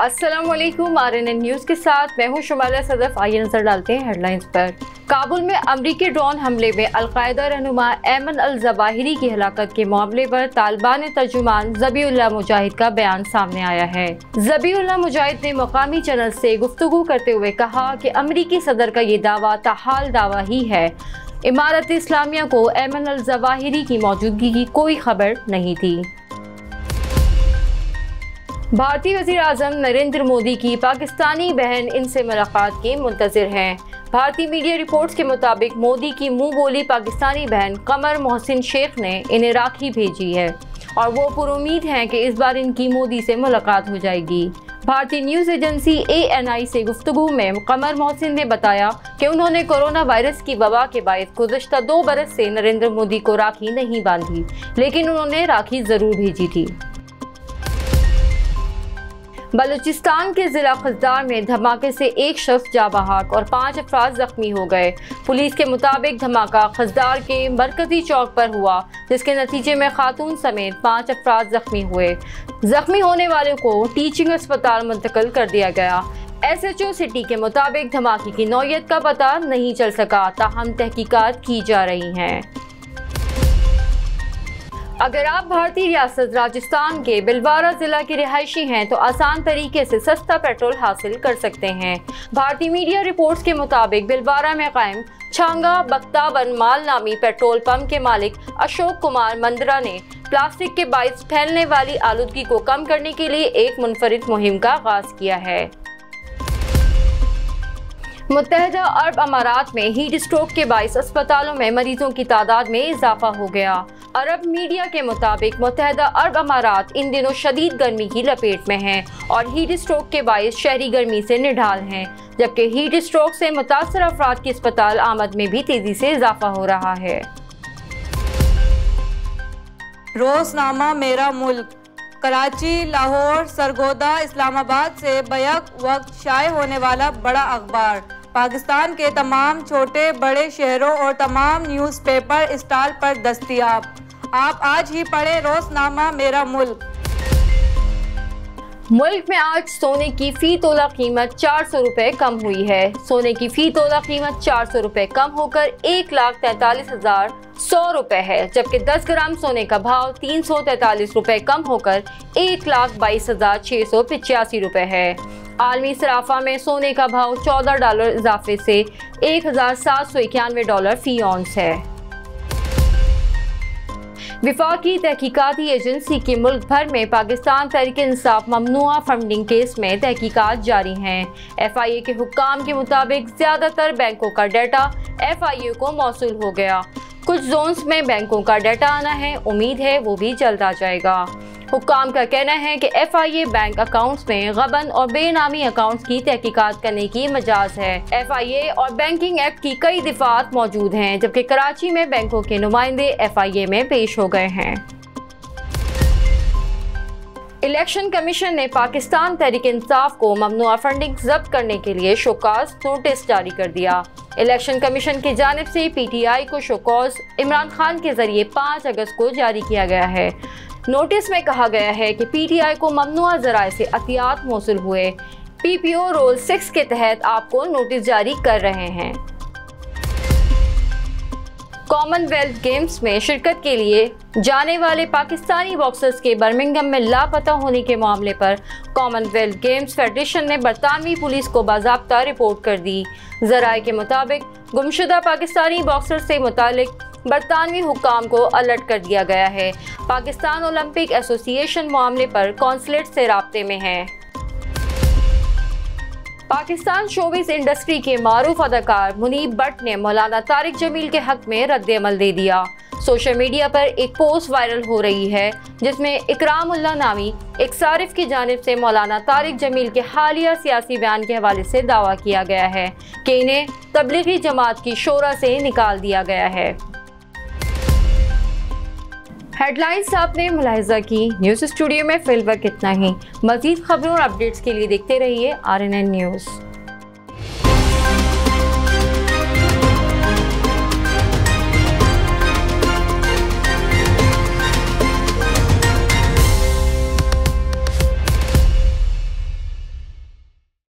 अस्सलाम वालेकुम, RNN news के साथ मैं हूं शुमाला सदफ। आइए नजर डालते हैं हेडलाइंस पर। काबुल में अमरीकी ड्रोन हमले में अलकायदा रहनुमा ऐमन अल-ज़वाहिरी की हलाकत के मामले पर तालिबान तर्जुमान ज़बीहुल्लाह मुजाहिद का बयान सामने आया है। ज़बीहुल्लाह मुजाहिद ने मकामी चैनल से गुफ्तगू करते हुए कहा कि अमरीकी सदर का ये दावा ताहाल दावा ही है। इमारत इस्लामिया को ऐमन अल-ज़वाहिरी की मौजूदगी की कोई खबर नहीं थी। भारतीय वज़ीर आज़म नरेंद्र मोदी की पाकिस्तानी बहन इनसे मुलाकात के मुंतज़िर हैं। भारतीय मीडिया रिपोर्ट्स के मुताबिक मोदी की मुँह बोली पाकिस्तानी बहन कमर मोहसिन शेख ने इन्हें राखी भेजी है और वो पुरुमीद हैं कि इस बार इनकी मोदी से मुलाकात हो जाएगी। भारतीय न्यूज़ एजेंसी ANI से गुफ्तगू में कमर मोहसिन ने बताया कि उन्होंने कोरोना वायरस की वबा के बायस गुज़श्ता 2 बरस से नरेंद्र मोदी को राखी नहीं बांधी, लेकिन उन्होंने राखी ज़रूर भेजी थी। बलूचिस्तान के ज़िला खजदार में धमाके से 1 शख्स जा बहाक और 5 अफराद ज़ख्मी हो गए। पुलिस के मुताबिक धमाका खजदार के मरकज़ी चौक पर हुआ, जिसके नतीजे में खातून समेत 5 अफराद ज़ख्मी हुए। ज़ख्मी होने वालों को टीचिंग अस्पताल मुंतकिल कर दिया गया। SHO सिटी के मुताबिक धमाके की नौयत का पता नहीं चल सका, ताहम तहकीकात की जा रही हैं। अगर आप भारतीय रियासत राजस्थान के बिलवाड़ा ज़िला के रिहायशी हैं तो आसान तरीके से सस्ता पेट्रोल हासिल कर सकते हैं। भारतीय मीडिया रिपोर्ट्स के मुताबिक बिलवाड़ा में कायम छांगा बक्ता बनमाल नामी पेट्रोल पंप के मालिक अशोक कुमार मंद्रा ने प्लास्टिक के बाइस फैलने वाली आलूदगी को कम करने के लिए एक मुनफरिद मुहिम का आगाज किया है। मुत्तहदा अरब अमारात में हीट स्ट्रोक के बायस अस्पतालों में मरीजों की तादाद में इजाफा हो गया। अरब मीडिया के मुताबिक मुत्तहदा अरब अमारात इन दिनों शदीद गर्मी की लपेट में हैं और हीट स्ट्रोक के बायस शहरी गर्मी से निढाल हैं, जबकि हीट स्ट्रोक से मुतासर अफराद की अस्पताल आमद में भी तेज़ी से इजाफा हो रहा है। रोजनामा मेरा मुल्क कराची, लाहौर, सरगोदा, इस्लामाबाद से बैक वक्त शाये होने वाला बड़ा अखबार। पाकिस्तान के तमाम छोटे बड़े शहरों और तमाम न्यूज़पेपर स्टॉल पर दस्तियाब। आप आज ही पढ़ें रोजनामा मेरा मुल्क। मुल्क में आज सोने की फ़ी तोला कीमत 400 रुपये कम हुई है। सोने की फ़ी तोला कीमत 400 रुपये कम होकर 1,43,100 रुपये है, जबकि 10 ग्राम सोने का भाव 343 रुपये कम होकर 1,22,685 रुपये है। आलमी सराफा में सोने का भाव $14 इजाफे से $1,791 फ़ी औंस है। विफाकी तहकीकाती एजेंसी की मुल्क भर में पाकिस्तान तहरीक-ए-इंसाफ ममनुआ फंडिंग केस में तहकीकात जारी हैं। FIA के हुक्काम के मुताबिक ज़्यादातर बैंकों का डाटा FIA को मौसूल हो गया। कुछ जोन्स में बैंकों का डाटा आना है, उम्मीद है वो भी जल्द आ जाएगा। हुक्काम का कहना है कि FIA बैंक अकाउंट्स में गबन और बेनामी अकाउंट्स की तहकीकात करने की मजाज है। FIA और बैंकिंग एक्ट की कई दिफात मौजूद हैं, जबकि कराची में बैंकों के नुमाइंदे FIA में पेश हो गए हैं। इलेक्शन कमीशन ने पाकिस्तान तहरीक-ए-इंसाफ को ममनुआ फंडिंग जब्त करने के लिए शोकॉज नोटिस जारी कर दिया। इलेक्शन कमीशन की जानिब से PTI को शोकॉज इमरान खान के जरिए 5 अगस्त को जारी किया गया है। नोटिस में कहा गया है कि PTI को ममनुआ ज़राए से अतियात मौसूल हुए, PPO रोल 6 के तहत आपको नोटिस जारी कर रहे हैं। कॉमनवेल्थ गेम्स में शिरकत के लिए जाने वाले पाकिस्तानी बॉक्सर्स के बर्मिंघम में लापता होने के मामले पर कॉमनवेल्थ गेम्स फेडरेशन ने बरतानवी पुलिस को बाज़ाब्ता रिपोर्ट कर दी। ज़राए के मुताबिक गुमशुदा पाकिस्तानी बॉक्सर से मुतालिक बरतानवी हुक्काम को अलर्ट कर दिया गया है। पाकिस्तान ओलंपिक एसोसिएशन मामले पर कॉन्सुलेट से राब्ते में है। पाकिस्तान शोबिज़ इंडस्ट्री के मारूफ अदाकार मुनीब बट ने मौलाना तारिक जमील के हक में रद्देअमल दे दिया। सोशल मीडिया पर एक पोस्ट वायरल हो रही है, जिसमें इकराम उल्लाह नामी एक सारिफ की जानिब से मौलाना तारिक जमील के हालिया सियासी बयान के हवाले से दावा किया गया है कि इन्हें तबलीगी जमात की शोरा से निकाल दिया गया है। हेडलाइंस आपने मुलाहिजा की। न्यूज़ स्टूडियो में फिलहाल इतना ही। मज़ीद खबरों और अपडेट्स के लिए देखते रहिए RNN न्यूज़।